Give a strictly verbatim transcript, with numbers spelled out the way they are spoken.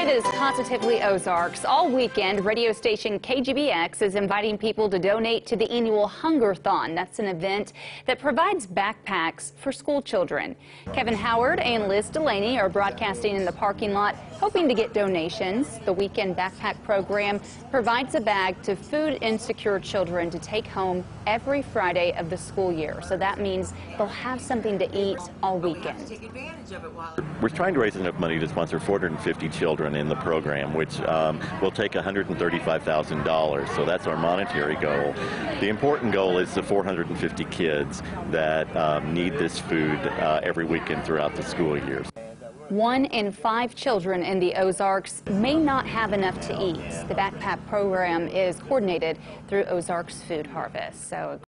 story that is positively Ozarks. All weekend, radio station K G B X is inviting people to donate to the annual Hungerthon. That's an event that provides backpacks for school children. Kevin Howard and Liz Delaney are broadcasting in the parking lot, hoping to get donations. The weekend backpack program provides a bag to food insecure children to take home every Friday of the school year. So that means they'll have something to eat all weekend. We're trying to raise enough money to sponsor four hundred fifty children in the program, which um, will take one hundred thirty-five thousand dollars. So that's our monetary goal. The important goal is the four hundred fifty kids that um, need this food uh, every weekend throughout the school year. One in five children in the Ozarks may not have enough to eat. The backpack program is coordinated through Ozarks Food Harvest. So.